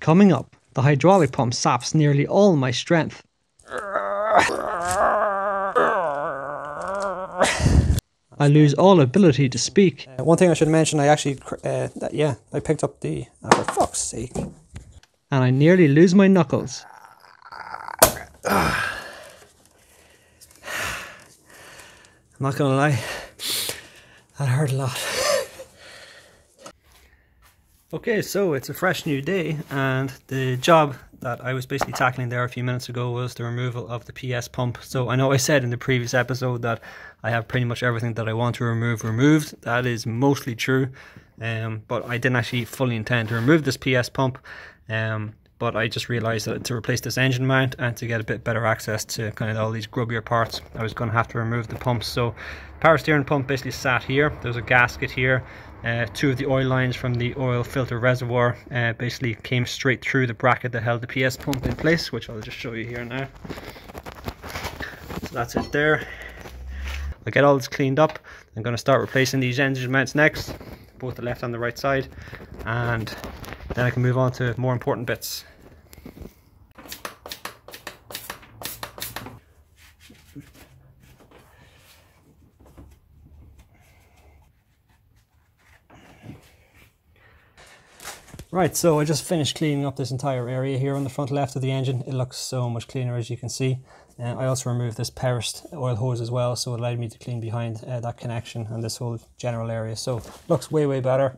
Coming up, the hydraulic pump saps nearly all my strength. I lose all ability to speak. One thing I should mention, I actually, I picked up the, for fuck's sake. And I nearly lose my knuckles. I'm not gonna lie, that hurt a lot. Okay, so it's a fresh new day, and the job that I was basically tackling there a few minutes ago was the removal of the PS pump. So I know I said in the previous episode that I have pretty much everything that I want to remove removed. That is mostly true, but I didn't actually fully intend to remove this PS pump, but I just realised that to replace this engine mount and to get a bit better access to kind of all these grubbier parts, I was going to have to remove the pumps. So power steering pump basically sat here, there's a gasket here. Two of the oil lines from the oil filter reservoir basically came straight through the bracket that held the PS pump in place, which I'll just show you here now. So that's it there. I'll get all this cleaned up. I'm going to start replacing these engine mounts next, both the left and the right side, and then I can move on to more important bits. Right, so I just finished cleaning up this entire area here on the front left of the engine. It looks so much cleaner, as you can see. I also removed this perished oil hose as well, so it allowed me to clean behind that connection and this whole general area. So it looks way, way better.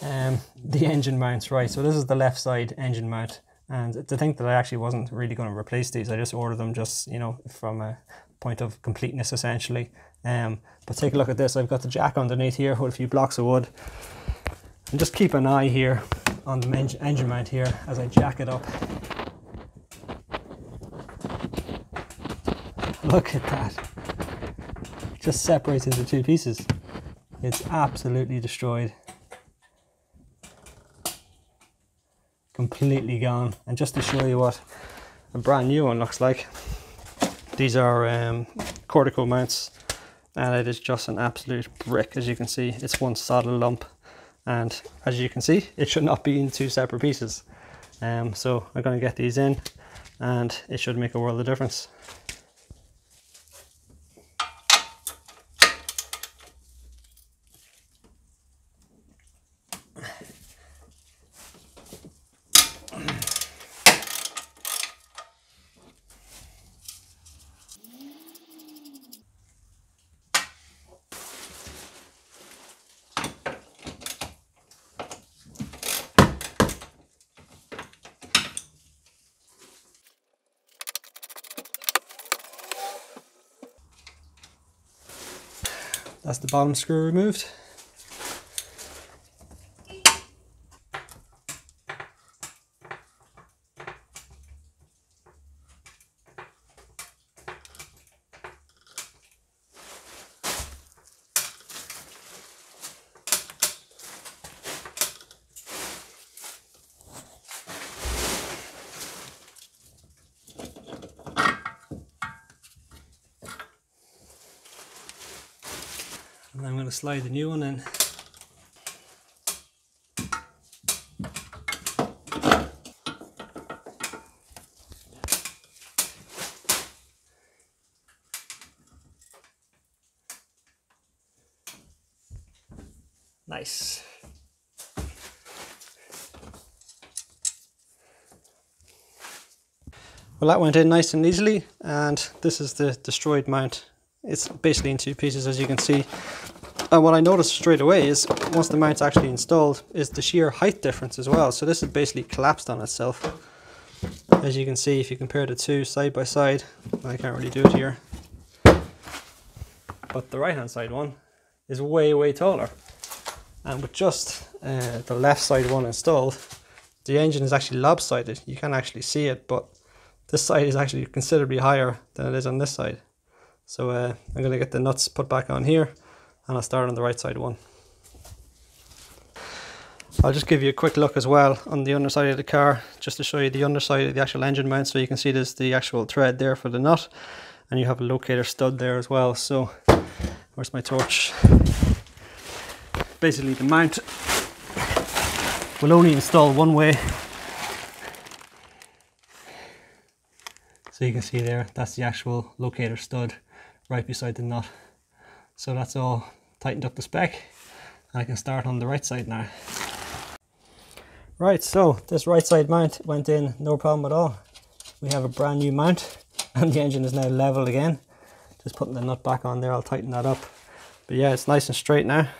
The engine mounts, right, so this is the left side engine mount. And to think that I actually wasn't really going to replace these, I just ordered them just, you know, from a point of completeness, essentially. But take a look at this. I've got the jack underneath here with a few blocks of wood. And just keep an eye here on the engine mount here as I jack it up. Look at that. It just separates into two pieces. It's absolutely destroyed. Completely gone. And just to show you what a brand new one looks like, these are Cortico mounts, and it is just an absolute brick, as you can see. It's one solid lump. And as you can see, it should not be in two separate pieces. So I'm going to get these in, and it should make a world of difference. That's the bottom screw removed. And I'm going to slide the new one in. Nice. Well, that went in nice and easily, and this is the destroyed mount. It's basically in two pieces, as you can see. And what I noticed straight away is, once the mount's actually installed, is the sheer height difference as well. So this is basically collapsed on itself. As you can see, if you compare the two side by side, I can't really do it here. But the right-hand side one is way, way taller. And with just the left side one installed, the engine is actually lopsided. You can't actually see it, but this side is actually considerably higher than it is on this side. So I'm going to get the nuts put back on here. And I'll start on the right side one. I'll just give you a quick look as well on the underside of the car, just to show you the underside of the actual engine mount. So you can see there's the actual thread there for the nut, and you have a locator stud there as well. So where's my torch? Basically the mount will only install one way, So you can see there, that's the actual locator stud right beside the nut. So that's all tightened up the spec. I can start on the right side now. Right, so this right side mount went in no problem at all. We have a brand new mount and the engine is now level again. Just putting the nut back on there, I'll tighten that up. But yeah, it's nice and straight now,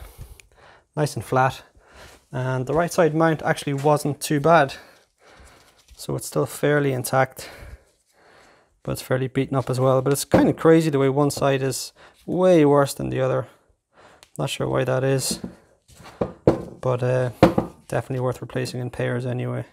nice and flat. And the right side mount actually wasn't too bad. So it's still fairly intact, but it's fairly beaten up as well. But it's kind of crazy the way one side is way worse than the other. Not sure why that is, but definitely worth replacing in pairs anyway.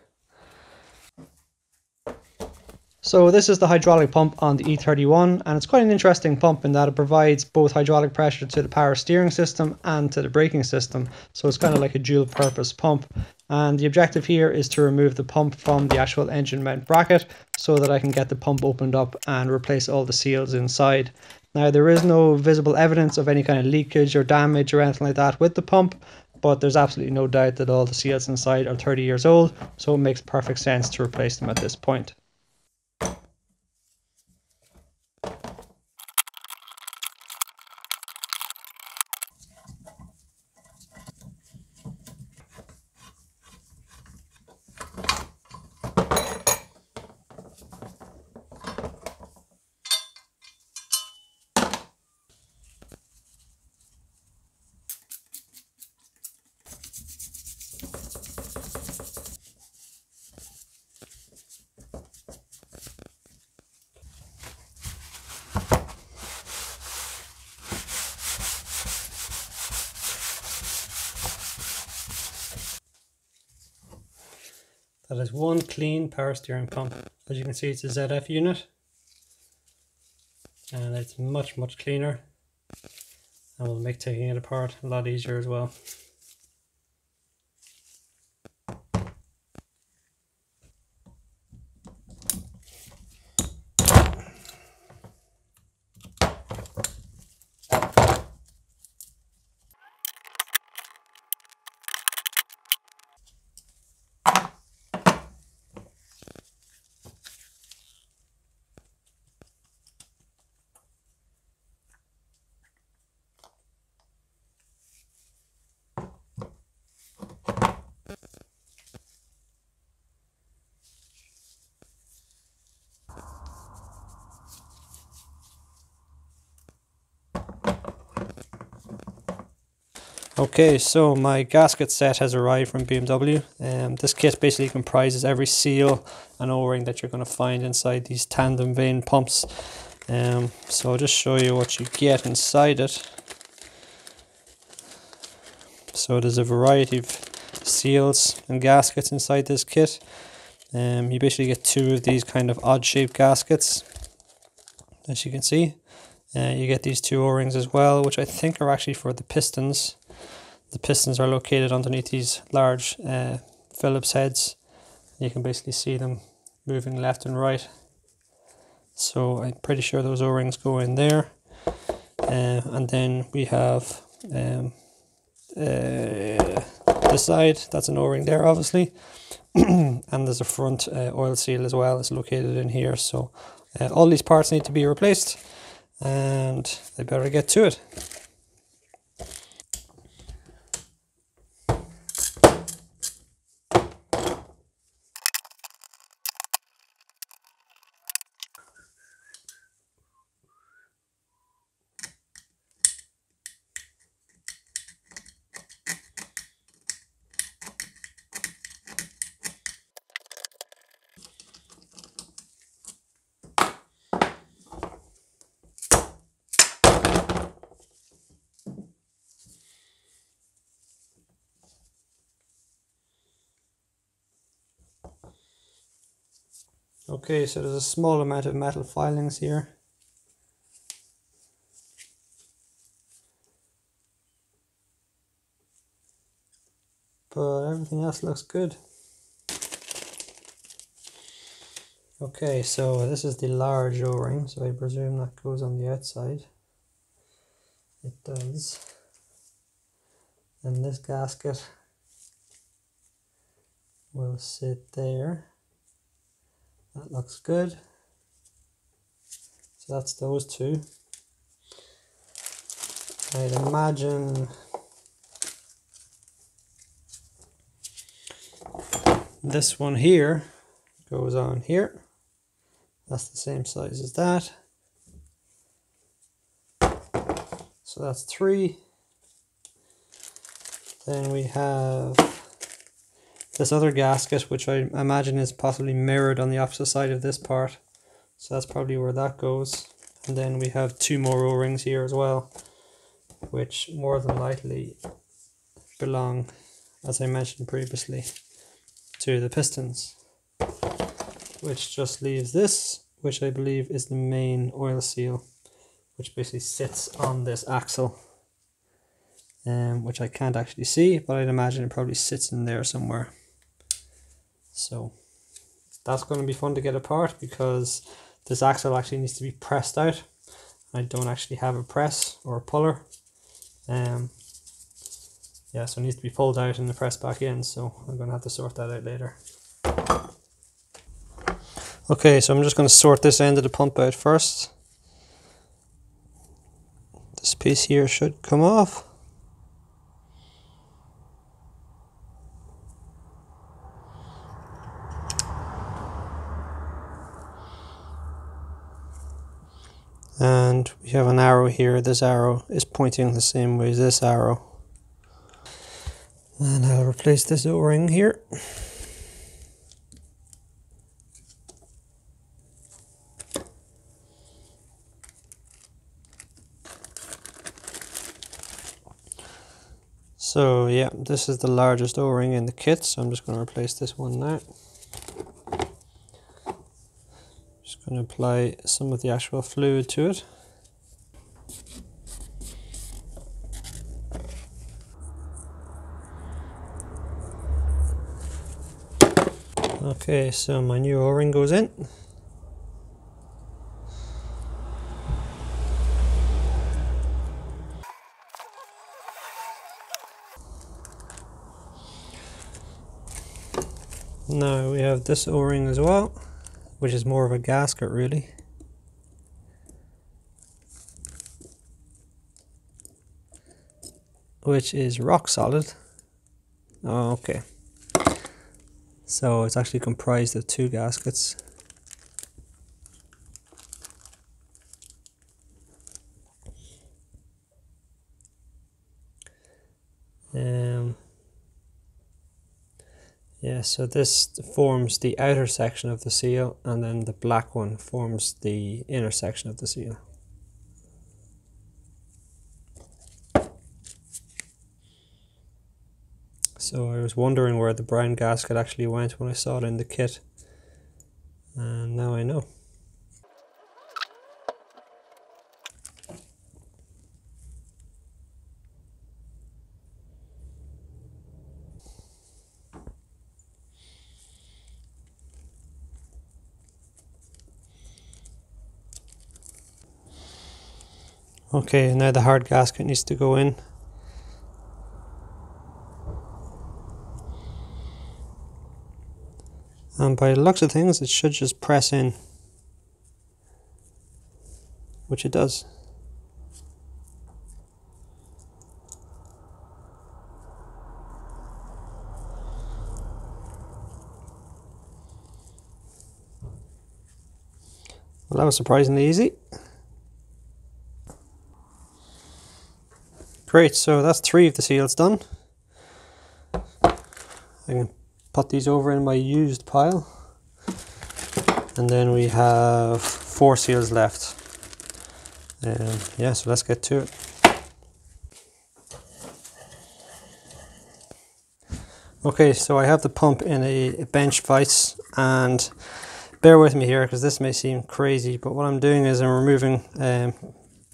So this is the hydraulic pump on the E31, and it's quite an interesting pump in that it provides both hydraulic pressure to the power steering system and to the braking system. So it's kind of like a dual purpose pump. And the objective here is to remove the pump from the actual engine mount bracket so that I can get the pump opened up and replace all the seals inside. Now, there is no visible evidence of any kind of leakage or damage or anything like that with the pump, but there's absolutely no doubt that all the seals inside are 30 years old, so it makes perfect sense to replace them at this point. That is one clean power steering pump. As you can see, it's a ZF unit and it's much cleaner, and will make taking it apart a lot easier as well. Okay, so my gasket set has arrived from BMW. This kit basically comprises every seal and O-ring that you're going to find inside these tandem vane pumps. So I'll just show you what you get inside it. So there's a variety of seals and gaskets inside this kit. You basically get two of these kind of odd-shaped gaskets, as you can see. You get these two O-rings as well, which I think are actually for the pistons. The pistons are located underneath these large Phillips heads. You can basically see them moving left and right. So I'm pretty sure those O-rings go in there. And then we have this side, that's an O-ring there obviously. And there's a front oil seal as well, it's located in here. So all these parts need to be replaced, and they better get to it. Okay, so there's a small amount of metal filings here. But everything else looks good. Okay, so this is the large O-ring, so I presume that goes on the outside. It does. And this gasket will sit there. That looks good. that's those two. I'd imagine this one here goes on here. That's the same size as that. So that's three. Then we have this other gasket, which I imagine is possibly mirrored on the opposite side of this part. So that's probably where that goes. And then we have two more O-rings here as well, which more than likely belong, as I mentioned previously, to the pistons. Which just leaves this, which I believe is the main oil seal, which basically sits on this axle, which I can't actually see, but I'd imagine it probably sits in there somewhere. So that's going to be fun to get apart, because this axle actually needs to be pressed out. I don't actually have a press or a puller. Yeah, so it needs to be pulled out and pressed back in, so I'm going to have to sort that out later. Okay, so I'm just going to sort this end of the pump out first. This piece here should come off. And we have an arrow here. This arrow is pointing the same way as this arrow. And I'll replace this O-ring here. So yeah, this is the largest O-ring in the kit, so I'm just going to replace this one now. Just going to apply some of the actual fluid to it. Okay, so my new O-ring goes in. Now we have this O-ring as well, which is more of a gasket really. Which is rock solid. Oh, okay. So it's actually comprised of two gaskets. Yeah, so this forms the outer section of the seal, and then the black one forms the inner section of the seal. So I was wondering where the brown gasket actually went when I saw it in the kit, and now I know. Okay, now the hard gasket needs to go in. And by the looks of things, it should just press in. Which it does. Well, that was surprisingly easy. Great, so that's three of the seals done. I can put these over in my used pile. And then we have four seals left. Yeah, so let's get to it. Okay, so I have the pump in a bench vise, and bear with me here because this may seem crazy, but what I'm doing is I'm removing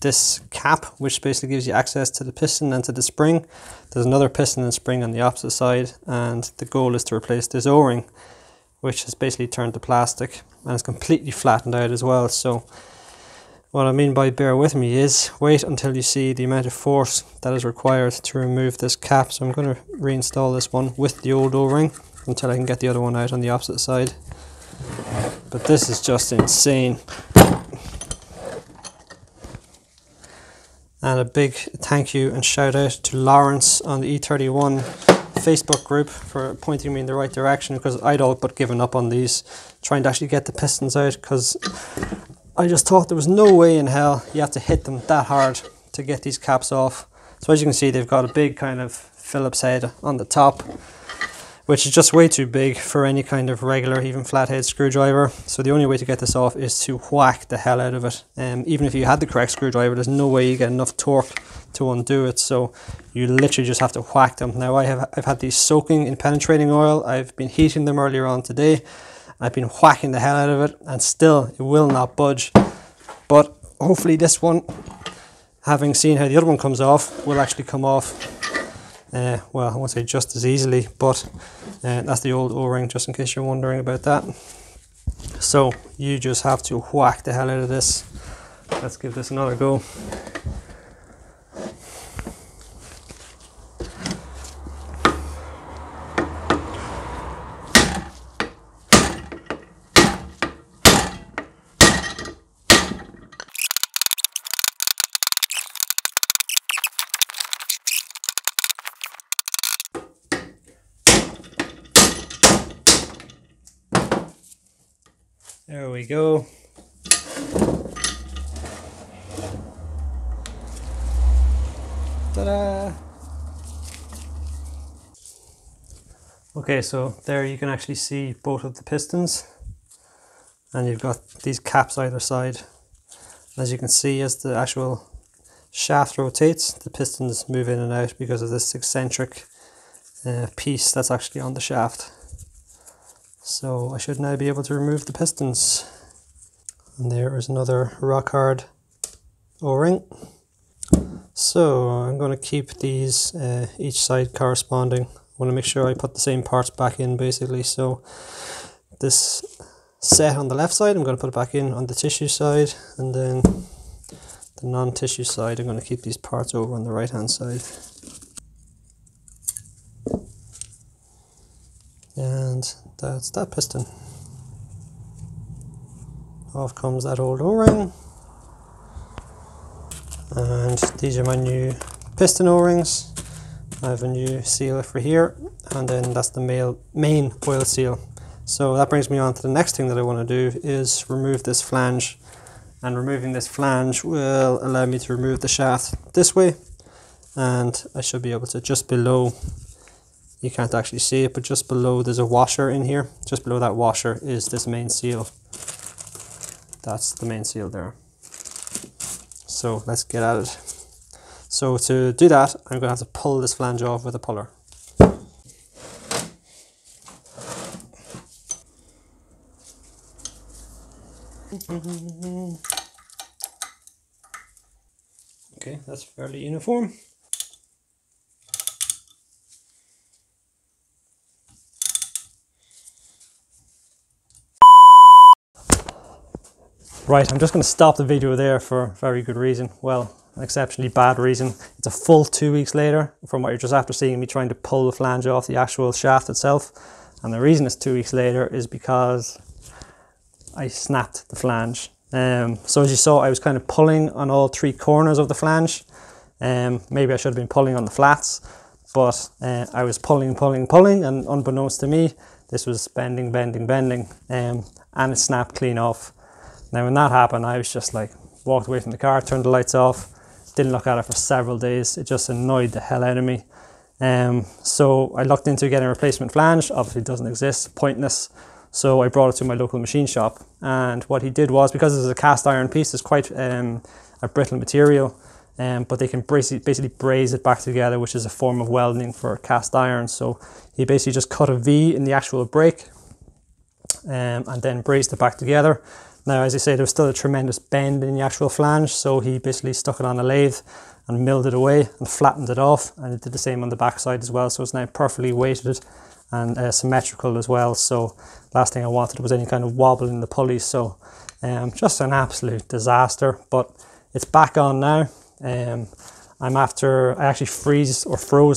this cap, which basically gives you access to the piston and to the spring. There's another piston and spring on the opposite side, and the goal is to replace this O-ring, which has basically turned to plastic, and it's completely flattened out as well. So what I mean by bear with me is wait until you see the amount of force that is required to remove this cap. So I'm going to reinstall this one with the old O-ring until I can get the other one out on the opposite side. But this is just insane. And a big thank you and shout out to Lawrence on the E31 Facebook group for pointing me in the right direction, because I'd all but given up on these, trying to actually get the pistons out, because I just thought there was no way in hell you have to hit them that hard to get these caps off. So as you can see, they've got a big kind of Phillips head on the top, which is just way too big for any kind of regular, even flathead screwdriver. So the only way to get this off is to whack the hell out of it. Even if you had the correct screwdriver, there's no way you get enough torque to undo it. So you literally just have to whack them. Now I've had these soaking in penetrating oil. I've been heating them earlier on today. I've been whacking the hell out of it, and still it will not budge. But hopefully this one, having seen how the other one comes off, will actually come off. Well, I won't say just as easily, but that's the old O-ring, just in case you're wondering about that. So you just have to whack the hell out of this. Let's give this another go. There we go. Ta-da! Okay, so there you can actually see both of the pistons, and you've got these caps either side. As you can see, as the actual shaft rotates, the pistons move in and out because of this eccentric piece that's actually on the shaft. So I should now be able to remove the pistons. And there is another rock hard O-ring. So I'm going to keep these each side corresponding. I want to make sure I put the same parts back in basically. So this set on the left side, I'm going to put it back in on the tissue side, and then the non-tissue side, I'm going to keep these parts over on the right hand side. And that's that piston. Off comes that old O-ring, and these are my new piston O-rings. I have a new seal for here, and then that's the main oil seal. So that brings me on to the next thing that I want to do, is remove this flange, and removing this flange will allow me to remove the shaft this way, and I should be able to, just below, you can't actually see it, but just below there's a washer in here. Just below that washer is this main seal. That's the main seal there. So let's get at it. So to do that, I'm going to have to pull this flange off with a puller. Okay, that's fairly uniform. Right, I'm just going to stop the video there for very good reason. Well, an exceptionally bad reason. It's a full 2 weeks later from what you're just after seeing me trying to pull the flange off the actual shaft itself. And the reason it's 2 weeks later is because I snapped the flange. So as you saw, I was kind of pulling on all three corners of the flange. Maybe I should have been pulling on the flats, but I was pulling, and unbeknownst to me, this was bending, and it snapped clean off. Now when that happened, I was just like, walked away from the car, turned the lights off, didn't look at it for several days. It just annoyed the hell out of me. So I looked into getting a replacement flange. Obviously it doesn't exist, pointless. So I brought it to my local machine shop, and what he did was, because this is a cast iron piece, it's quite a brittle material, but they can basically braze it back together, which is a form of welding for cast iron. So he basically just cut a V in the actual break, and then brazed it back together. Now, as I say, there was still a tremendous bend in the actual flange, so he basically stuck it on a lathe and milled it away and flattened it off, and it did the same on the back side as well, so it's now perfectly weighted and symmetrical as well. So last thing I wanted was any kind of wobble in the pulley, so just an absolute disaster. But it's back on now. I actually froze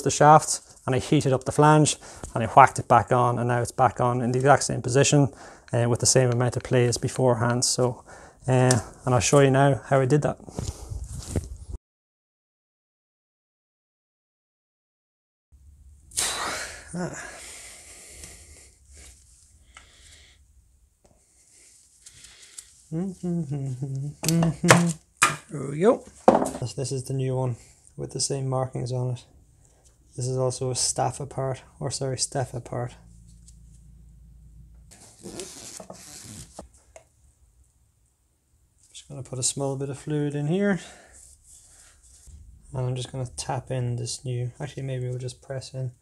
the shaft, and I heated up the flange, and I whacked it back on, and now it's back on in the exact same position. With the same amount of play as beforehand. So, and I'll show you now how I did that. There we go. This is the new one with the same markings on it. This is also a Staffa part, or sorry, Steffa part. Just going to put a small bit of fluid in here. And I'm just going to tap in this new, actually maybe we'll just press in.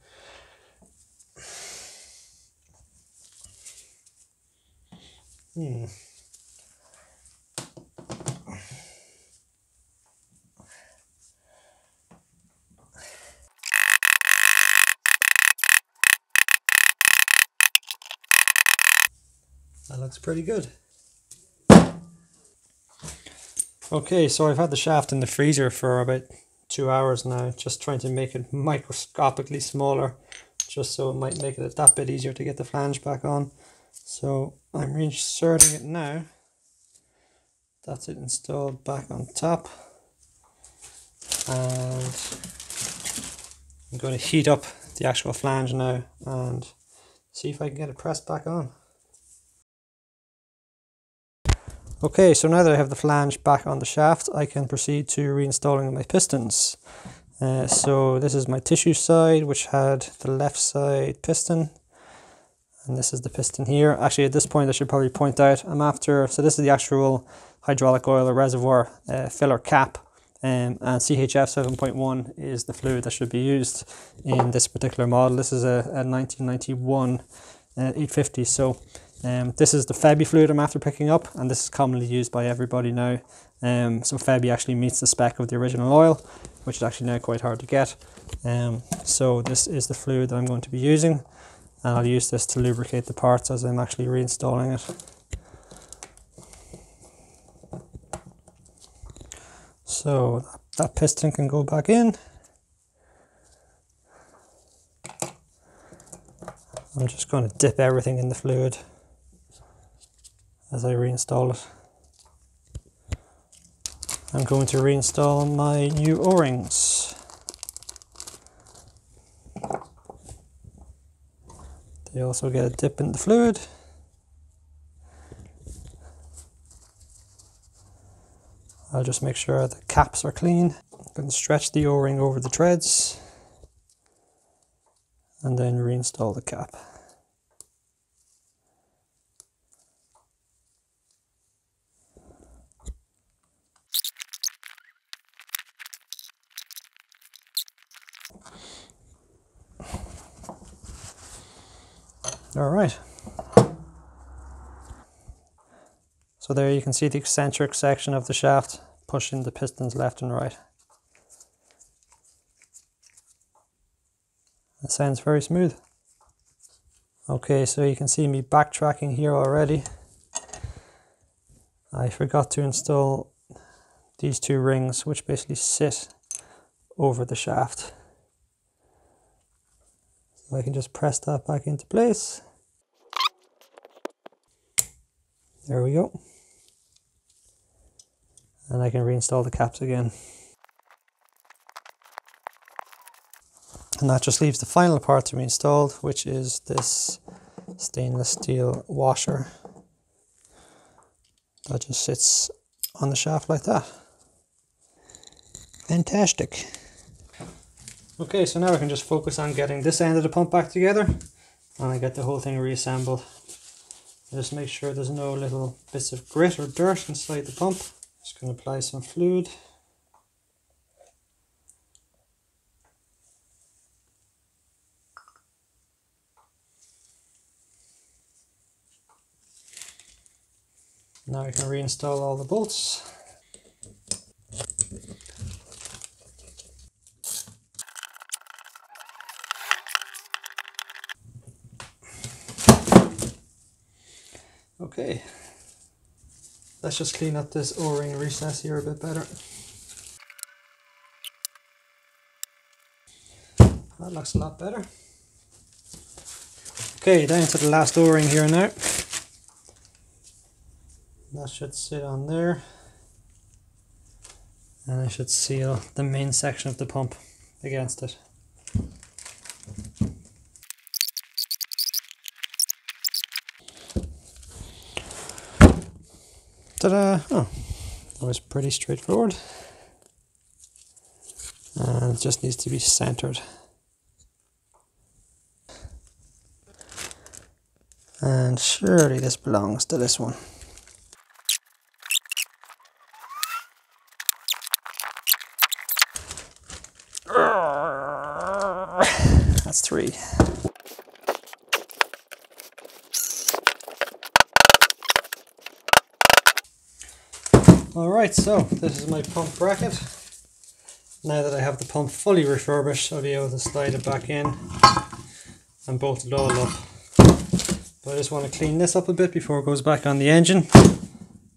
That looks pretty good. Okay, so I've had the shaft in the freezer for about 2 hours now, just trying to make it microscopically smaller, just so it might make it that bit easier to get the flange back on. So I'm reinserting it now. That's it installed back on top, and I'm going to heat up the actual flange now and see if I can get it pressed back on. Okay, so now that I have the flange back on the shaft, I can proceed to reinstalling my pistons. So this is my tissue side, which had the left side piston, and this is the piston here. Actually, at this point I should probably point out I'm after, so this is the actual hydraulic oil or reservoir filler cap, and CHF 7.1 is the fluid that should be used in this particular model. This is a 1991 850, so this is the Febi fluid I'm after picking up, and this is commonly used by everybody now. So Febi actually meets the spec of the original oil, which is actually now quite hard to get. So this is the fluid that I'm going to be using, and I'll use this to lubricate the parts as I'm actually reinstalling it. So that piston can go back in. I'm just going to dip everything in the fluid as I reinstall it. I'm going to reinstall my new O-rings. They also get a dip in the fluid. I'll just make sure the caps are clean. I'm going to stretch the O-ring over the treads and then reinstall the cap. Alright, so there you can see the eccentric section of the shaft pushing the pistons left and right. That sounds very smooth. Okay, so you can see me backtracking here already. I forgot to install these two rings, which basically sit over the shaft. So I can just press that back into place. There we go. And I can reinstall the caps again. And that just leaves the final part to be installed, which is this stainless steel washer that just sits on the shaft like that. Fantastic. Okay, so now I can just focus on getting this end of the pump back together, and I get the whole thing reassembled. I just make sure there's no little bits of grit or dirt inside the pump. Just going to apply some fluid. Now I can reinstall all the bolts. Okay, let's just clean up this O-ring recess here a bit better. That looks a lot better. Okay, down to the last O-ring here now. That should sit on there, and I should seal the main section of the pump against it. Ta-da! Oh, that was pretty straightforward. And it just needs to be centered. And surely this belongs to this one. That's three. Alright, so this is my pump bracket. Now that I have the pump fully refurbished, I'll be able to slide it back in and bolt it all up. But I just want to clean this up a bit before it goes back on the engine.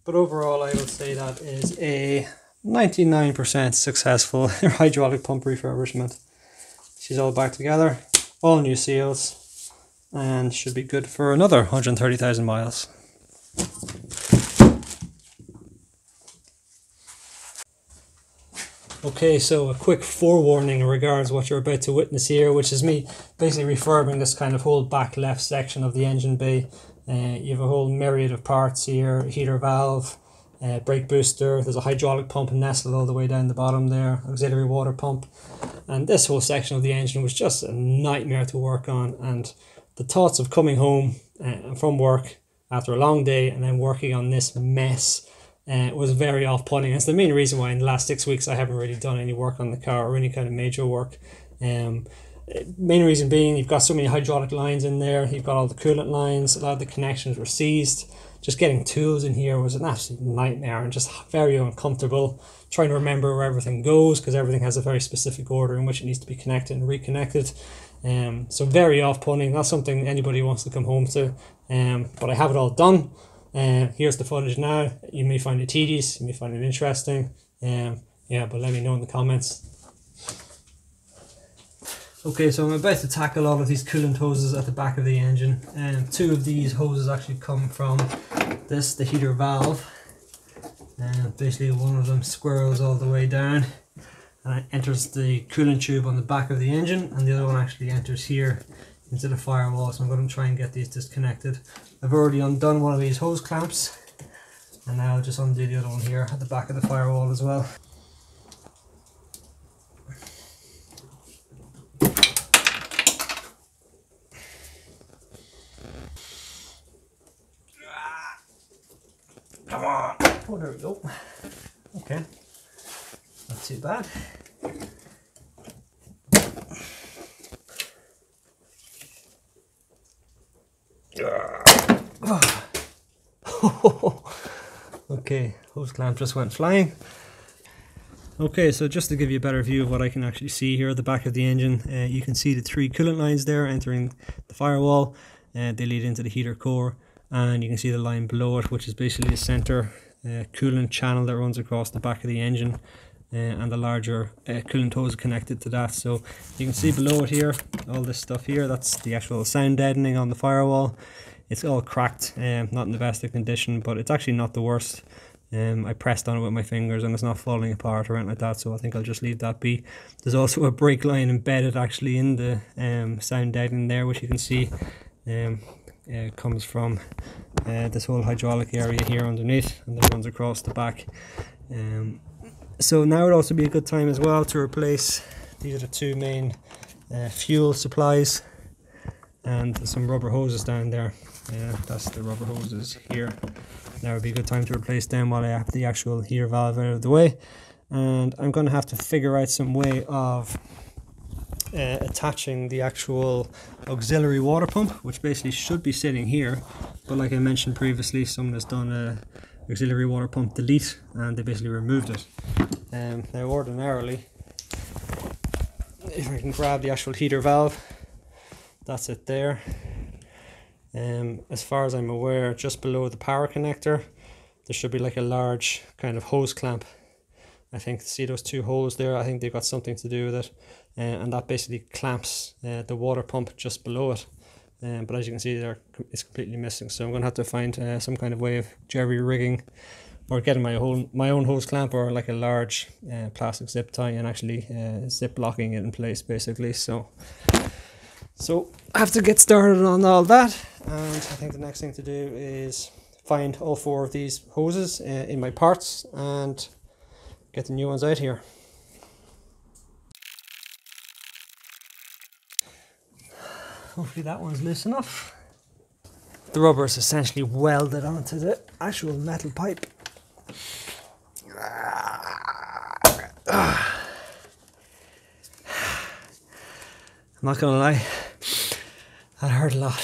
But overall, I would say that is a 99% successful hydraulic pump refurbishment. She's all back together, all new seals, and should be good for another 130,000 miles. Okay, so a quick forewarning in regards to what you're about to witness here, which is me basically refurbing this kind of whole back left section of the engine bay. You have a whole myriad of parts here, heater valve, brake booster, there's a hydraulic pump nestled all the way down the bottom there, auxiliary water pump. And this whole section of the engine was just a nightmare to work on, and the thoughts of coming home from work after a long day and then working on this mess was very off-putting. That's the main reason why in the last 6 weeks I haven't really done any work on the car or any kind of major work. Main reason being you've got so many hydraulic lines in there, you've got all the coolant lines, a lot of the connections were seized. Just getting tools in here was an absolute nightmare and just very uncomfortable. Trying to remember where everything goes because everything has a very specific order in which it needs to be connected and reconnected. So very off-putting, not something anybody wants to come home to. But I have it all done. Here's the footage now. You may find it tedious, you may find it interesting, yeah, but let me know in the comments. Okay, so I'm about to tackle all of these coolant hoses at the back of the engine, and two of these hoses actually come from this, the heater valve, and basically one of them squirrels all the way down and it enters the coolant tube on the back of the engine, and the other one actually enters here into the firewall. So I'm going to try and get these disconnected. I've already undone one of these hose clamps, and now I'll just undo the other one here at the back of the firewall as well. Come on! Oh, there we go. Okay, not too bad. Okay, hose clamp just went flying. Okay, so just to give you a better view of what I can actually see here at the back of the engine, you can see the three coolant lines there entering the firewall, and they lead into the heater core, and you can see the line below it, which is basically the center coolant channel that runs across the back of the engine, and the larger coolant hose connected to that. So you can see below it here, all this stuff here, that's the actual sound deadening on the firewall. It's all cracked, not in the best of condition, but it's actually not the worst. I pressed on it with my fingers and it's not falling apart or anything like that, so I think I'll just leave that be. There's also a brake line embedded actually in the sound deadening there, which you can see comes from this whole hydraulic area here underneath, and that runs across the back. So now would also be a good time as well to replace, these are the two main fuel supplies, and some rubber hoses down there. That's the rubber hoses here. Now would be a good time to replace them while I have the actual heater valve out of the way. And I'm going to have to figure out some way of attaching the actual auxiliary water pump, which basically should be sitting here, but like I mentioned previously, someone has done a auxiliary water pump delete and they basically removed it. Now ordinarily, if I can grab the actual heater valve, that's it there. As far as I'm aware, just below the power connector there should be like a large kind of hose clamp. I think, see those two holes there, I think they've got something to do with it, and that basically clamps the water pump just below it. But as you can see there, it's completely missing, so I'm going to have to find some kind of way of jerry-rigging or getting my own hose clamp or like a large plastic zip tie and actually zip locking it in place basically. So I have to get started on all that, and I think the next thing to do is find all four of these hoses in my parts and get the new ones out here. Hopefully that one's loose enough. The rubber is essentially welded onto the actual metal pipe. I'm not gonna lie, that hurt a lot.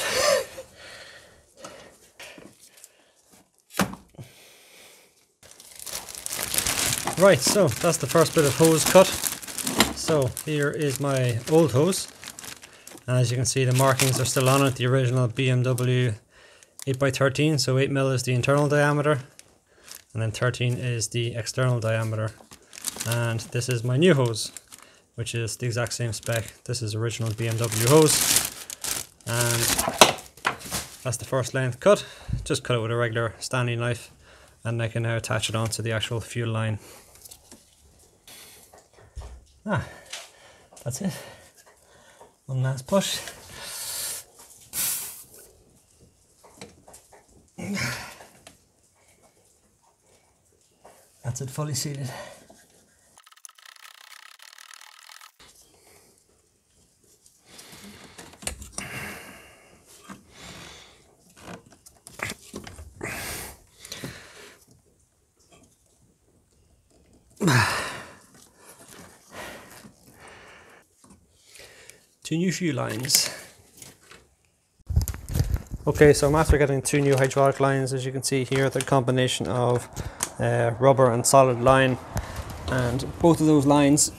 Right, so that's the first bit of hose cut. So here is my old hose. As you can see, the markings are still on it, the original BMW 8x13, so 8mm is the internal diameter and then 13 is the external diameter. And this is my new hose, which is the exact same spec. This is original BMW hose, and that's the first length cut. Just cut it with a regular Stanley knife, and I can now attach it onto the actual fuel line. Ah, that's it. One last push. That's it, fully seated. Two new fuel lines. Okay, so I'm after getting two new hydraulic lines. As you can see here, the combination of rubber and solid line, and both of those lines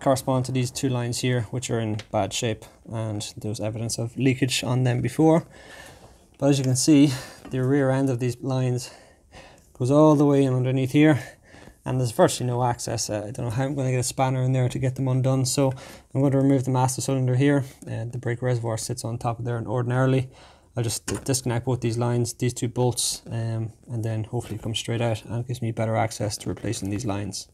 correspond to these two lines here, which are in bad shape, and there's evidence of leakage on them before. But as you can see, the rear end of these lines goes all the way in underneath here, and there's virtually no access. I don't know how I'm going to get a spanner in there to get them undone, so I'm going to remove the master cylinder here, and the brake reservoir sits on top of there, and ordinarily I'll just disconnect both these lines, these two bolts, and then hopefully it comes straight out and gives me better access to replacing these lines.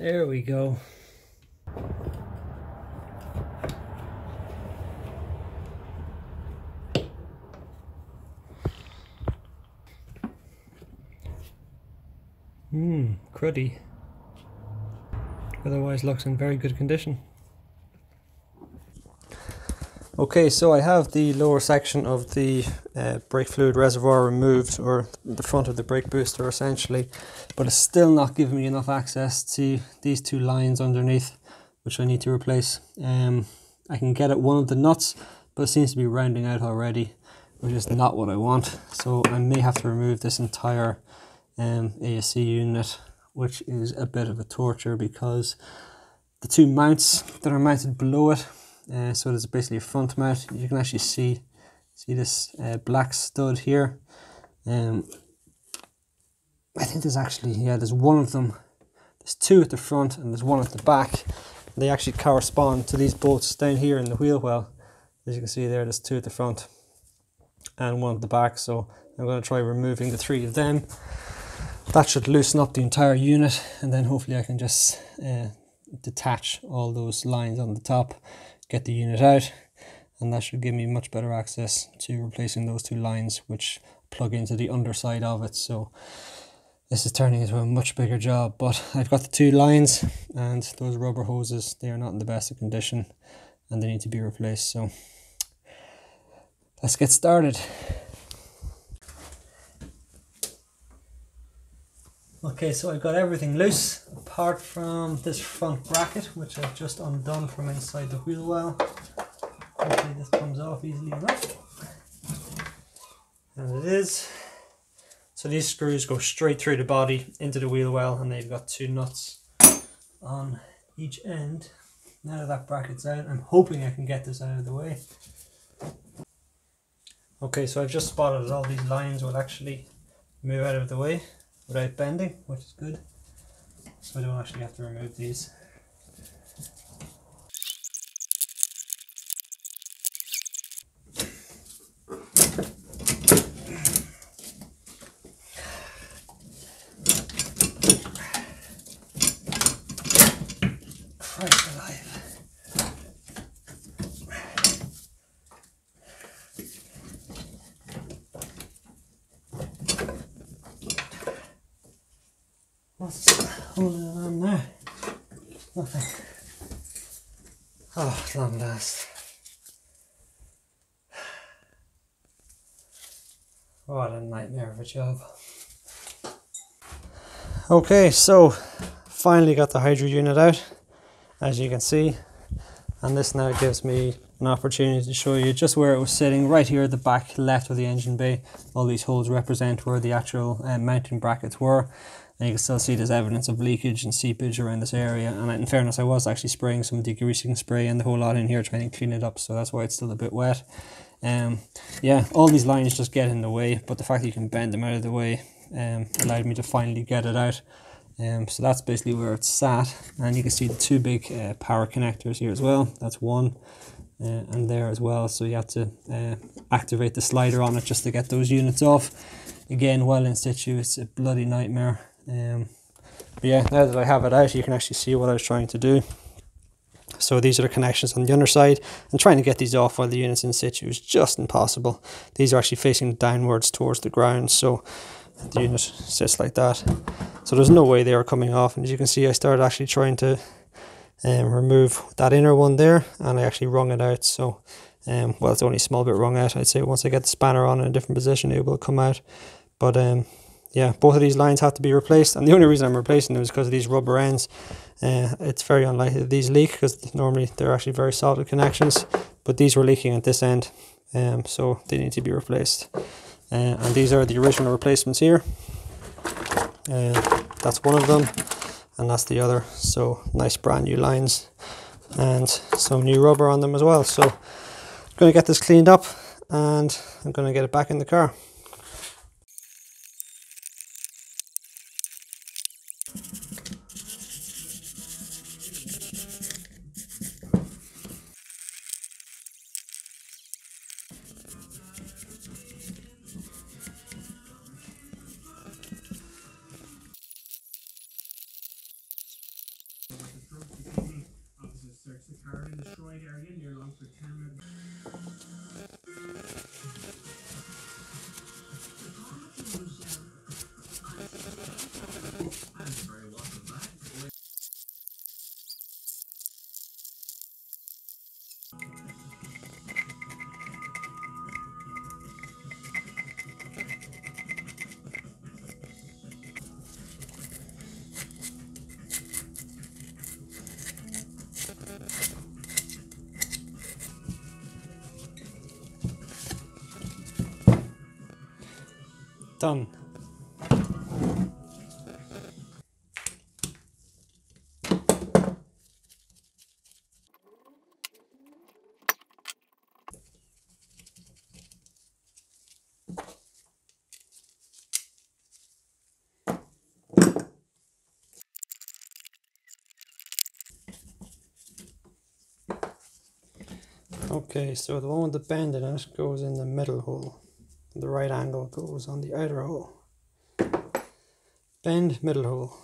There we go. Cruddy. Otherwise looks in very good condition. Okay, so I have the lower section of the brake fluid reservoir removed, or the front of the brake booster essentially, but it's still not giving me enough access to these two lines underneath, which I need to replace. I can get at one of the nuts, but it seems to be rounding out already, which is not what I want. So I may have to remove this entire ASC unit, which is a bit of a torture because the two mounts that are mounted below it, so there's basically a front mount. You can actually see this black stud here. I think there's actually, yeah, there's one of them. There's two at the front and there's one at the back. They actually correspond to these bolts down here in the wheel well. As you can see there, there's two at the front and one at the back. So I'm going to try removing the three of them. That should loosen up the entire unit, and then hopefully I can just detach all those lines on the top, get the unit out, and that should give me much better access to replacing those two lines which plug into the underside of it. So this is turning into a much bigger job, but I've got the two lines, and those rubber hoses, they are not in the best of condition and they need to be replaced. So let's get started. Okay, so I've got everything loose apart from this front bracket, which I've just undone from inside the wheel well. Hopefully this comes off easily enough. And it is. So these screws go straight through the body into the wheel well, and they've got two nuts on each end. Now that that bracket's out, I'm hoping I can get this out of the way. Okay, so I've just spotted all these lines will actually move out of the way. without bending, which is good. So I don't actually have to remove these. Christ alive. What's holding it on there? Nothing. Oh, at long last. What a nightmare of a job. Okay, so finally got the hydro unit out, as you can see, and this now gives me an opportunity to show you just where it was sitting right here at the back left of the engine bay. All these holes represent where the actual mounting brackets were, and you can still see there's evidence of leakage and seepage around this area. And in fairness, I was actually spraying some degreasing spray and the whole lot in here trying to clean it up, so that's why it's still a bit wet. Yeah, all these lines just get in the way, but the fact that you can bend them out of the way allowed me to finally get it out. So that's basically where it's sat, and you can see the two big power connectors here as well. That's one, and there as well. So you have to activate the slider on it just to get those units off. Again, while in situ, it's a bloody nightmare. But yeah, now that I have it out, you can actually see what I was trying to do. So these are the connections on the underside, and trying to get these off while the unit's in situ is just impossible. These are actually facing downwards towards the ground, so the unit sits like that. So there's no way they are coming off, and as you can see, I started actually trying to remove that inner one there, and I actually wrung it out. So well, it's only a small bit wrung out. I'd say once I get the spanner on in a different position, it will come out. But yeah, both of these lines have to be replaced, and the only reason I'm replacing them is because of these rubber ends. It's very unlikely that these leak, because normally they're actually very solid connections, but these were leaking at this end, so they need to be replaced. And these are the original replacements here. That's one of them, and that's the other. So nice brand new lines and some new rubber on them as well. So I'm going to get this cleaned up and I'm going to get it back in the car. Done. Okay, so the one with the bend in it goes in the middle hole. The right angle goes on the outer hole. Bend, middle hole.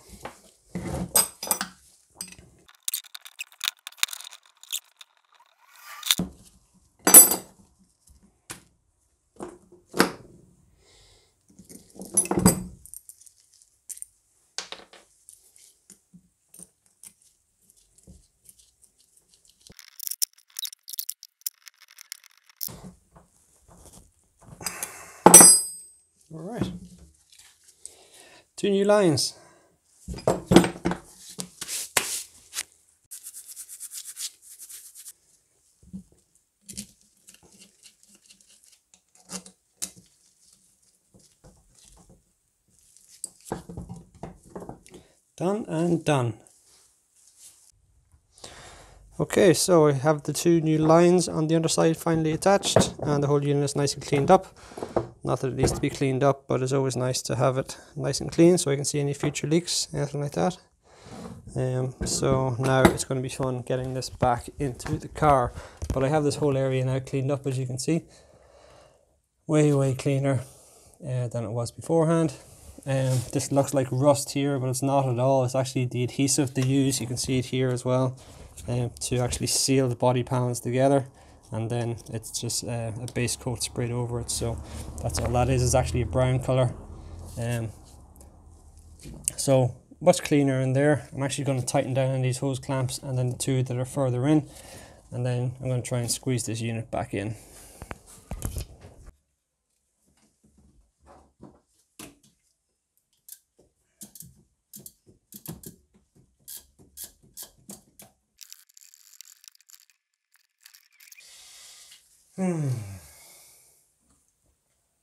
Alright, two new lines. Done and done. Okay, so I have the two new lines on the underside finally attached, and the whole unit is nice and cleaned up. Not that it needs to be cleaned up, but it's always nice to have it nice and clean so I can see any future leaks, anything like that. So now it's going to be fun getting this back into the car. But I have this whole area now cleaned up, as you can see. Way cleaner than it was beforehand. This looks like rust here, but it's not at all. It's actually the adhesive they use, you can see it here as well, to actually seal the body panels together, and then it's just a base coat sprayed over it. So that's all that is. It's actually a brown color. So much cleaner in there. I'm actually going to tighten down on these hose clamps and then the two that are further in, and then I'm going to try and squeeze this unit back in.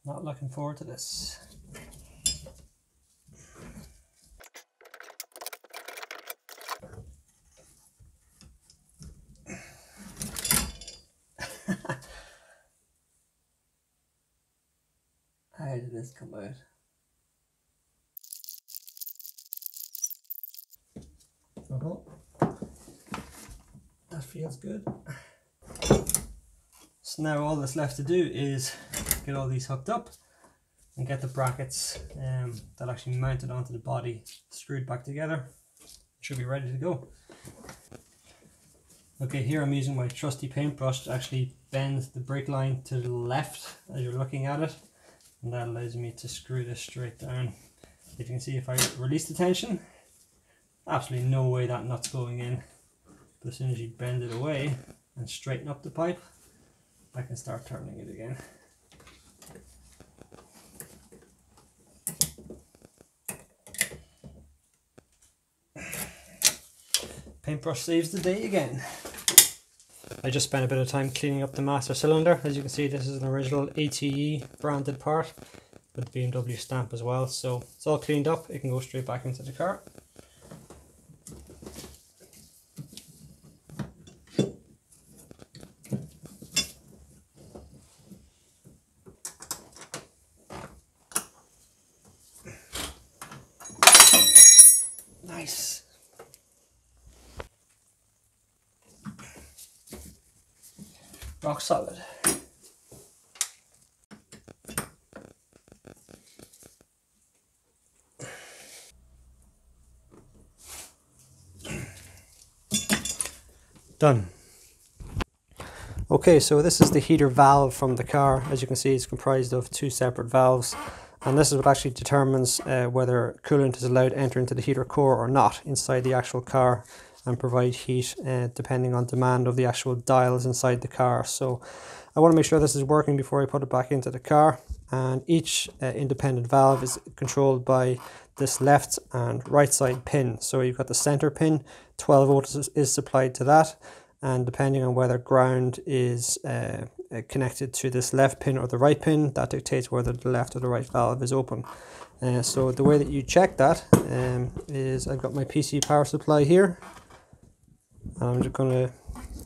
Not looking forward to this. How did this come out? Oh, that feels good. So now all that's left to do is get all these hooked up and get the brackets that actually mounted onto the body screwed back together. Should be ready to go. Okay, here I'm using my trusty paintbrush to actually bend the brake line to the left as you're looking at it, and that allows me to screw this straight down. If you can see, if I release the tension, absolutely no way that nut's going in, but as soon as you bend it away and straighten up the pipe, I can start turning it again. Paintbrush saves the day again. I just spent a bit of time cleaning up the master cylinder. As you can see, this is an original ATE branded part with the BMW stamp as well, so it's all cleaned up. It can go straight back into the car. Rock solid. Done. Okay, so this is the heater valve from the car. As you can see, it's comprised of two separate valves, and this is what actually determines whether coolant is allowed to enter into the heater core or not inside the actual car, and provide heat depending on demand of the actual dials inside the car. So I want to make sure this is working before I put it back into the car, and each independent valve is controlled by this left and right side pin. So you've got the center pin, 12 volts is supplied to that, and depending on whether ground is connected to this left pin or the right pin, that dictates whether the left or the right valve is open. So the way that you check that is, I've got my PC power supply here, and I'm just going to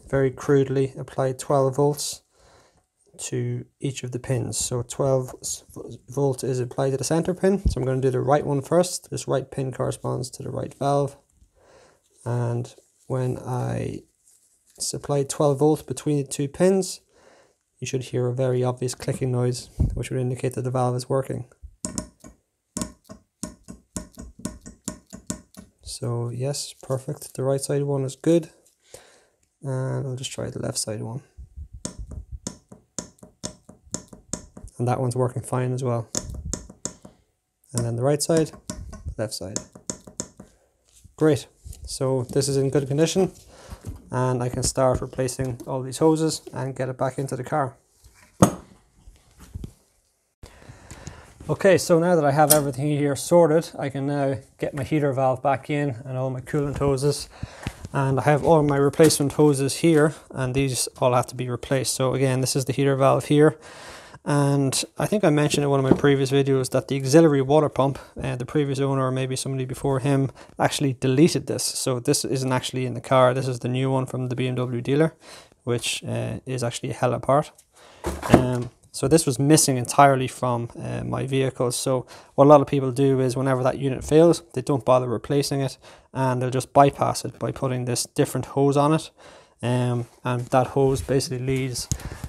very crudely apply 12 volts to each of the pins. So 12 volts is applied to the center pin, so I'm going to do the right one first. This right pin corresponds to the right valve, and when I supply 12 volts between the two pins, you should hear a very obvious clicking noise, which would indicate that the valve is working. So yes, perfect. The right side one is good, and I'll just try the left side one. And that one's working fine as well. And then the right side, left side. Great. So this is in good condition, and I can start replacing all these hoses and get it back into the car. Okay, so now that I have everything here sorted, I can now get my heater valve back in and all my coolant hoses, and I have all my replacement hoses here, and these all have to be replaced. So again, this is the heater valve here, and I think I mentioned in one of my previous videos that the auxiliary water pump, the previous owner or maybe somebody before him actually deleted this, so this isn't actually in the car. This is the new one from the BMW dealer, which is actually a hell apart. So this was missing entirely from my vehicle. So what a lot of people do is whenever that unit fails, they don't bother replacing it and they'll just bypass it by putting this different hose on it. And that hose basically leads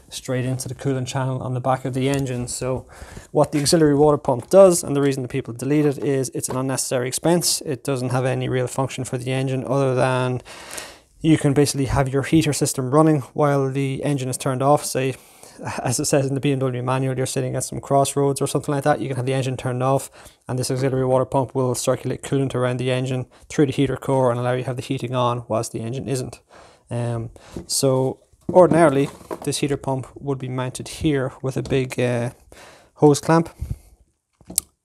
straight into the coolant channel on the back of the engine. So what the auxiliary water pump does, and the reason that people delete it, is it's an unnecessary expense. It doesn't have any real function for the engine other than you can basically have your heater system running while the engine is turned off. Say, as it says in the BMW manual, you're sitting at some crossroads or something like that, you can have the engine turned off and this auxiliary water pump will circulate coolant around the engine through the heater core and allow you to have the heating on whilst the engine isn't. So ordinarily this heater pump would be mounted here with a big hose clamp,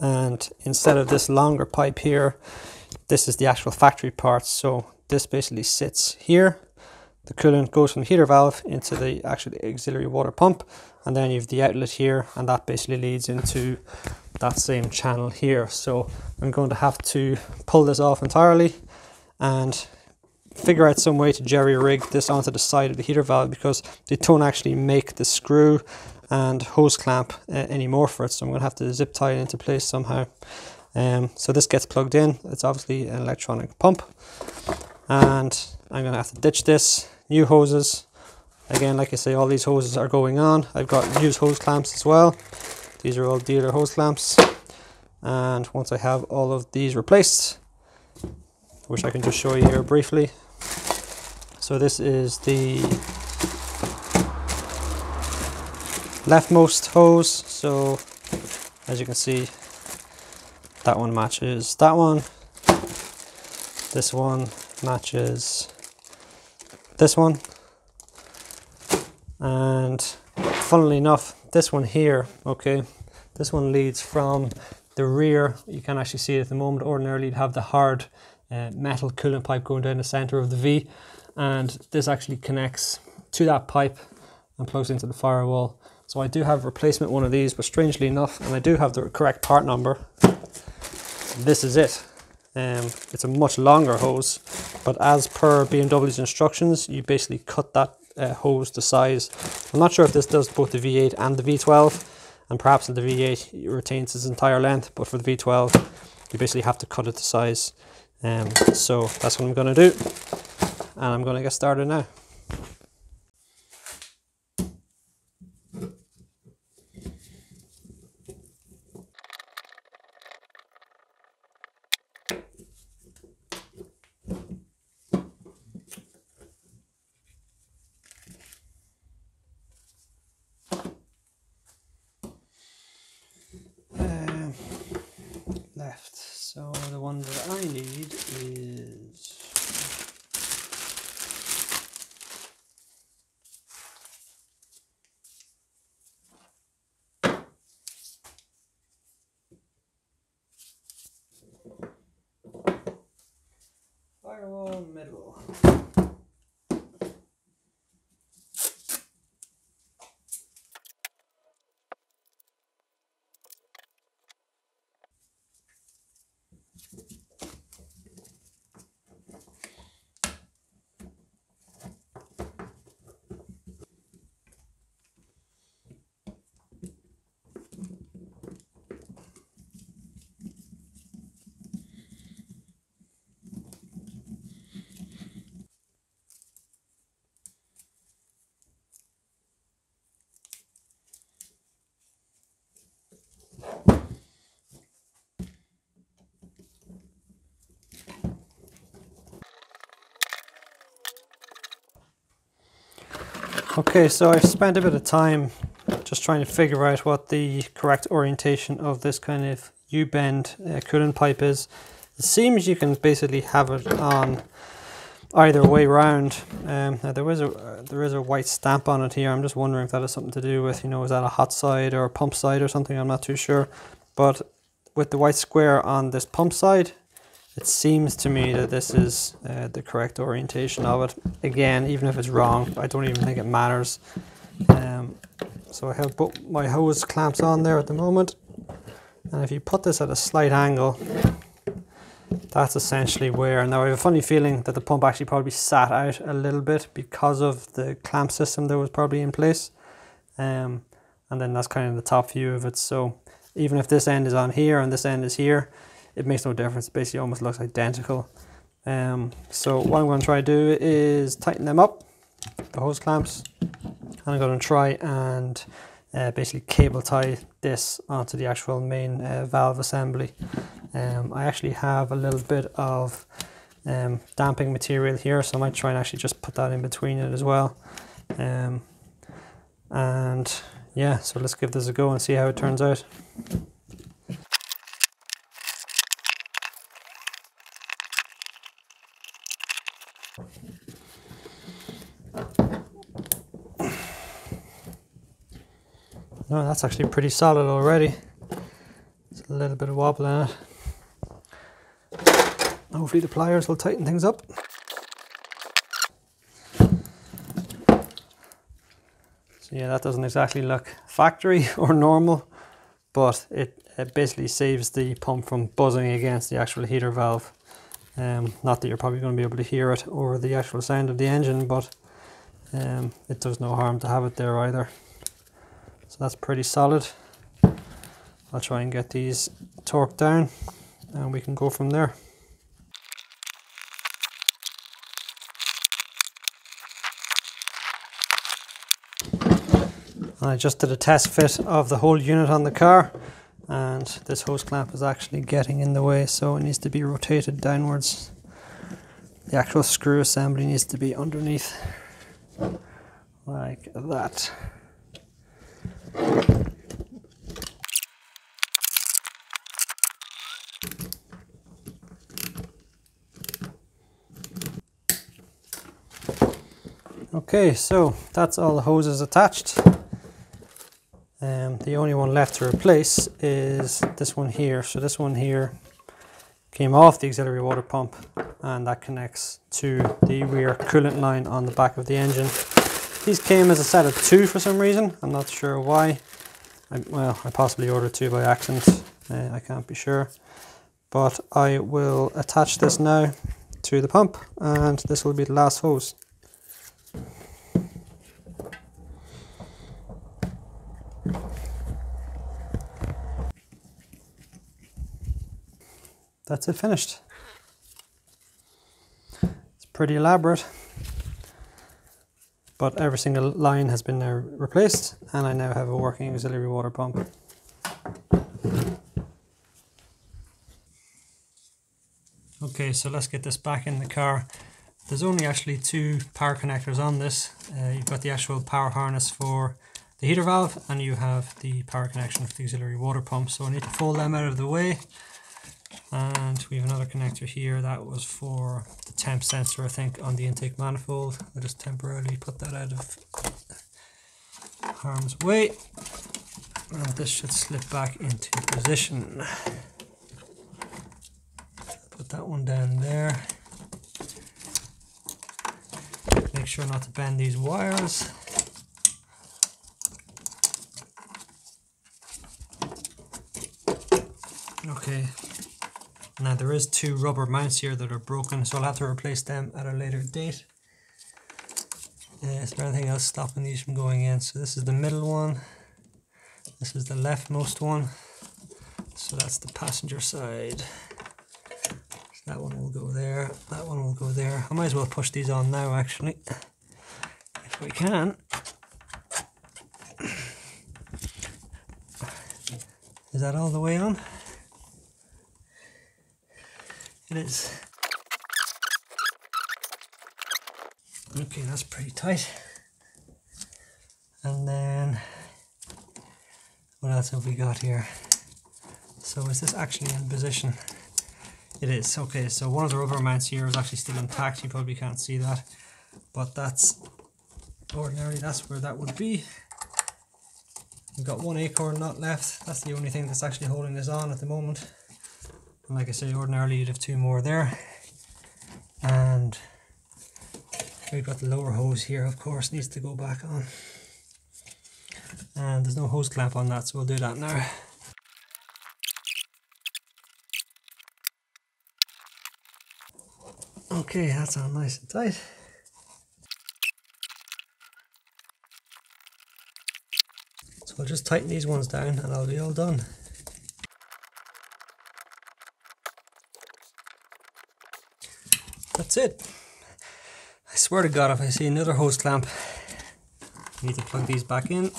and instead of this longer pipe here, this is the actual factory part. So this basically sits here, the coolant goes from the heater valve into the actual auxiliary water pump, and then you have the outlet here, and that basically leads into that same channel here. So I'm going to have to pull this off entirely and figure out some way to jerry-rig this onto the side of the heater valve, because they don't actually make the screw and hose clamp anymore for it, so I'm going to have to zip tie it into place somehow. So this gets plugged in, it's obviously an electronic pump, and I'm going to have to ditch this, new hoses. Again, like I say, all these hoses are going on. I've got used hose clamps as well, these are all dealer hose clamps, and once I have all of these replaced, which I can just show you here briefly. So this is the leftmost hose. So as you can see, that one matches that one. This one matches this one. And funnily enough, this one here, okay, this one leads from the rear. You can actually see it at the moment. Ordinarily you'd have the hard metal coolant pipe going down the center of the V, and this actually connects to that pipe and plugs into the firewall. So I do have a replacement one of these, but strangely enough, and I do have the correct part number, this is it. It's a much longer hose, but as per BMW's instructions, you basically cut that hose to size. I'm not sure if this does both the V8 and the V12, and perhaps in the V8 it retains its entire length, but for the V12 you basically have to cut it to size. So that's what I'm going to do, and I'm going to get started now. Left. So the one that I need is firewall middle. Okay, so I've spent a bit of time just trying to figure out what the correct orientation of this kind of U-bend coolant pipe is. It seems you can basically have it on either way round. There is a white stamp on it here. I'm just wondering if that has something to do with, you know, is that a hot side or a pump side or something? I'm not too sure. But with the white square on this pump side, it seems to me that this is the correct orientation of it. Again, even if it's wrong, I don't even think it matters. So I have both my hose clamps on there at the moment, and if you put this at a slight angle, that's essentially where. Now I have a funny feeling that the pump actually probably sat out a little bit because of the clamp system that was probably in place. and then that's kind of the top view of it. So even if this end is on here and this end is here, it makes no difference. It basically almost looks identical. So what I'm going to try to do is tighten them up, the hose clamps, and I'm going to try and basically cable tie this onto the actual main valve assembly. I actually have a little bit of damping material here, so I might try and actually just put that in between it as well. And yeah, so let's give this a go and see how it turns out. No, that's actually pretty solid already. It's a little bit of wobble in it. Hopefully the pliers will tighten things up. So yeah, that doesn't exactly look factory or normal, but it basically saves the pump from buzzing against the actual heater valve. Not that you're probably going to be able to hear it over the actual sound of the engine, but it does no harm to have it there either. So that's pretty solid. I'll try and get these torqued down and we can go from there. I just did a test fit of the whole unit on the car, and this hose clamp is actually getting in the way, so it needs to be rotated downwards. The actual screw assembly needs to be underneath, like that. Okay, so that's all the hoses attached. The only one left to replace is this one here. So this one here came off the auxiliary water pump, and that connects to the rear coolant line on the back of the engine. These came as a set of two for some reason. I'm not sure why. I possibly ordered two by accident. I can't be sure. But I will attach this now to the pump, and this will be the last hose. That's it finished. It's pretty elaborate, but every single line has been now replaced, and I now have a working auxiliary water pump. Okay, so let's get this back in the car. There's only actually two power connectors on this. You've got the actual power harness for the heater valve, and you have the power connection for the auxiliary water pump. So I need to fold them out of the way. And we have another connector here that was for the temp sensor, I think, on the intake manifold. I'll just temporarily put that out of harm's way, and this should slip back into position. Put that one down there. Make sure not to bend these wires. Okay. Now there is two rubber mounts here that are broken, so I'll have to replace them at a later date. Is there anything else stopping these from going in? So this is the middle one, this is the leftmost one, so that's the passenger side. So that one will go there, that one will go there. I might as well push these on now actually, if we can. Is that all the way on? It is. Okay, that's pretty tight. And then what else have we got here? So is this actually in position? It is. Okay, so one of the rubber mounts here is actually still intact. You probably can't see that, but that's ordinary. That's where that would be. We've got one acorn nut left. That's the only thing that's actually holding this on at the moment. Like I say, ordinarily you'd have two more there, and we've got the lower hose here, of course, needs to go back on, and there's no hose clamp on that, so we'll do that now. Okay, that's on nice and tight. So I'll just tighten these ones down and I'll be all done. That's it. I swear to God, if I see another hose clamp, I need to plug these back in.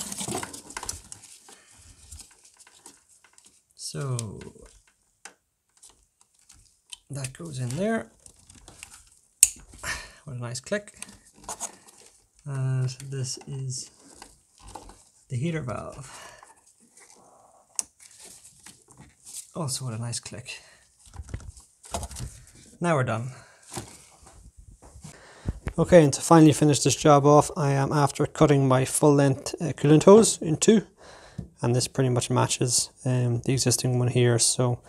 So that goes in there. What a nice click. And this is the heater valve. Also, what a nice click. Now we're done. Okay, and to finally finish this job off, I am after cutting my full-length coolant hose in two, and this pretty much matches the existing one here. So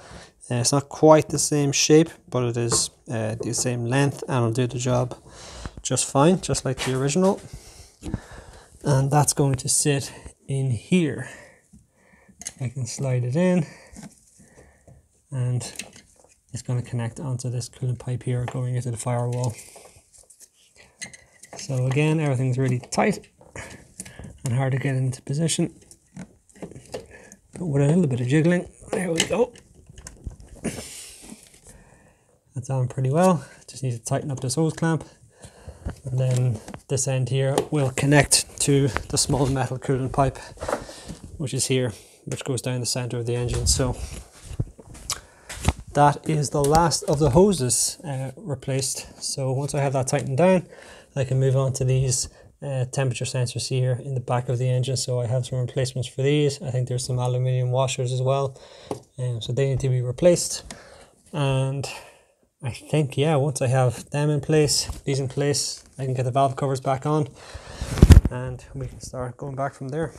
it's not quite the same shape, but it is the same length, and it'll do the job just fine, just like the original. And that's going to sit in here. I can slide it in, and it's going to connect onto this coolant pipe here going into the firewall. So again, everything's really tight and hard to get into position, but with a little bit of jiggling, there we go. That's on pretty well. Just need to tighten up this hose clamp, and then this end here will connect to the small metal coolant pipe, which is here, which goes down the center of the engine. So that is the last of the hoses replaced. So once I have that tightened down, I can move on to these temperature sensors here in the back of the engine. So I have some replacements for these. I think there's some aluminium washers as well, so they need to be replaced. And I think, yeah, once I have them in place, these in place, I can get the valve covers back on, and we can start going back from there.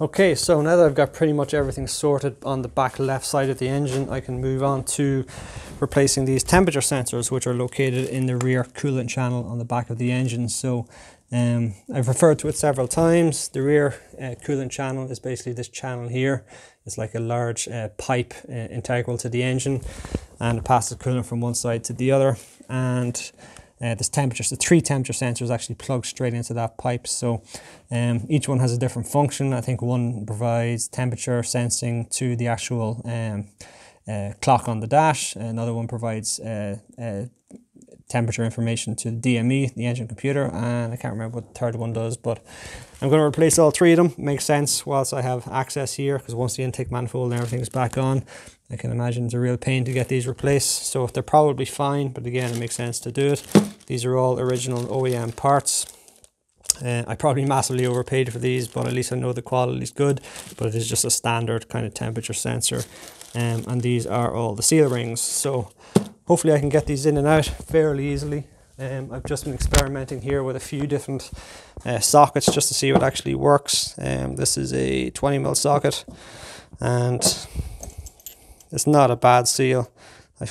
Okay, so now that I've got pretty much everything sorted on the back left side of the engine, I can move on to replacing these temperature sensors, which are located in the rear coolant channel on the back of the engine. So I've referred to it several times. The rear coolant channel is basically this channel here. It's like a large pipe integral to the engine, and it passes coolant from one side to the other. And the three temperature sensors actually plug straight into that pipe. So each one has a different function. I think one provides temperature sensing to the actual clock on the dash. Another one provides temperature information to the DME, the engine computer, and I can't remember what the third one does, but I'm going to replace all three of them. Makes sense whilst I have access here, because once the intake manifold and everything's back on, I can imagine it's a real pain to get these replaced. So they're probably fine, but again, it makes sense to do it. These are all original OEM parts. I probably massively overpaid for these, but at least I know the quality is good. But it is just a standard kind of temperature sensor. And these are all the seal rings. So hopefully I can get these in and out fairly easily. I've just been experimenting here with a few different sockets just to see what actually works. This is a 20mm socket, and it's not a bad seal.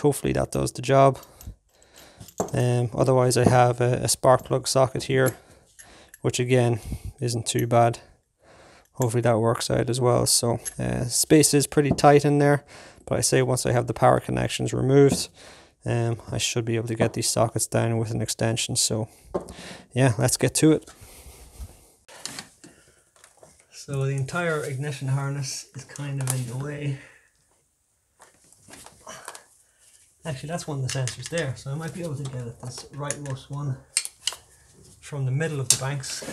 Hopefully that does the job. Otherwise I have a spark plug socket here, which again isn't too bad. Hopefully that works out as well. So space is pretty tight in there, but I say once I have the power connections removed, I should be able to get these sockets down with an extension. So yeah, let's get to it. So the entire ignition harness is kind of in the way. Actually, that's one of the sensors there, so I might be able to get at this rightmost one from the middle of the banks.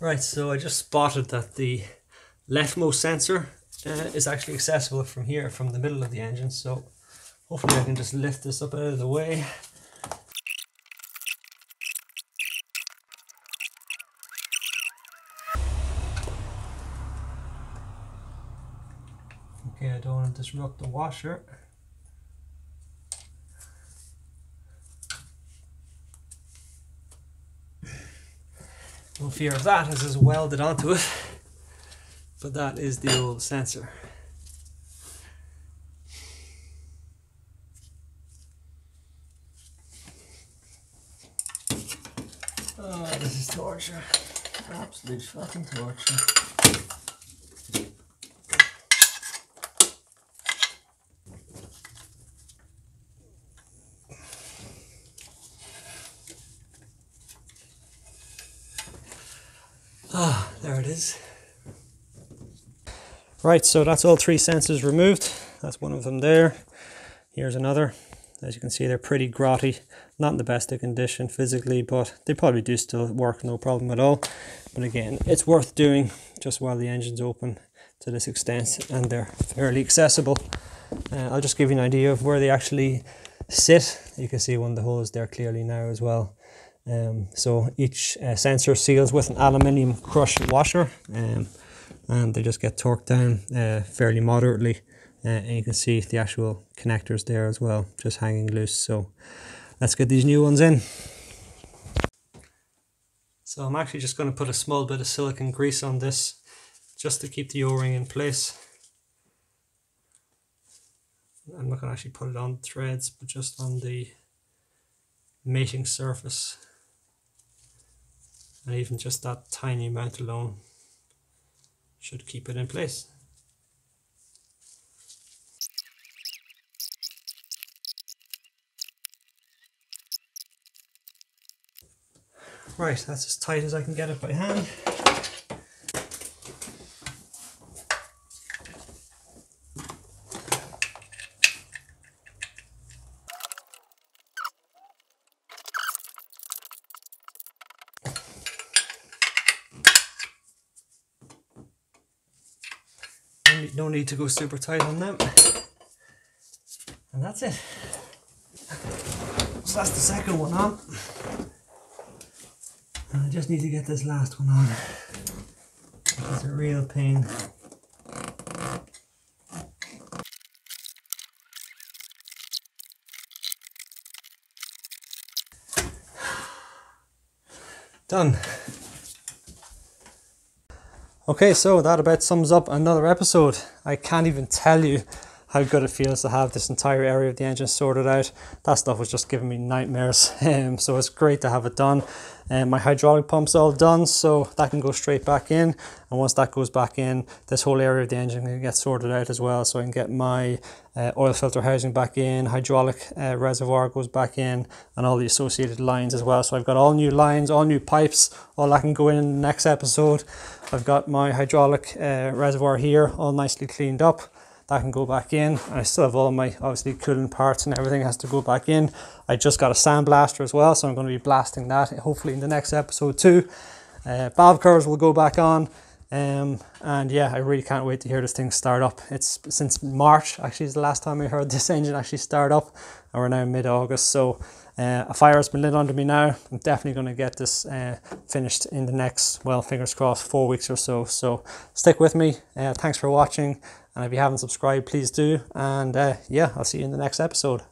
Right, so I just spotted that the leftmost sensor is actually accessible from here, from the middle of the engine, so hopefully I can just lift this up out of the way. Okay, I don't want to disrupt the washer. No fear of that, as it's welded onto it. But that is the old sensor. Oh, this is torture. Absolute fucking torture. Ah, there it is. Right, so that's all three sensors removed. That's one of them there. Here's another. As you can see, they're pretty grotty, not in the best of condition physically, but they probably do still work, no problem at all. But again, it's worth doing just while the engine's open to this extent, and they're fairly accessible. I'll just give you an idea of where they actually sit. You can see one of the holes there clearly now as well. So each sensor seals with an aluminium crush washer, and they just get torqued down fairly moderately. And you can see the actual connectors there as well, just hanging loose. So let's get these new ones in. So I'm actually just going to put a small bit of silicone grease on this just to keep the O-ring in place. I'm not going to actually put it on threads, but just on the mating surface, and even just that tiny amount alone should keep it in place. Right, that's as tight as I can get it by hand. No need to go super tight on them. And that's it. So that's the second one on. I just need to get this last one on. It's a real pain. Done. Okay, so that about sums up another episode. I can't even tell you how good it feels to have this entire area of the engine sorted out. That stuff was just giving me nightmares, so it's great to have it done. My hydraulic pump's all done, so that can go straight back in, and once that goes back in, this whole area of the engine can get sorted out as well. So I can get my oil filter housing back in, hydraulic reservoir goes back in, and all the associated lines as well. So I've got all new lines, all new pipes, all that can go in the next episode. I've got my hydraulic reservoir here all nicely cleaned up. That can go back in. I still have all my obviously cooling parts and everything has to go back in. I just got a sandblaster as well, so I'm going to be blasting that hopefully in the next episode too. Valve covers will go back on, and yeah, I really can't wait to hear this thing start up. It's since March actually is the last time I heard this engine actually start up, and we're now mid-August, so a fire has been lit under me now. I'm definitely going to get this finished in the next, well, fingers crossed, 4 weeks or so. So stick with me. Thanks for watching. And if you haven't subscribed, please do. And yeah, I'll see you in the next episode.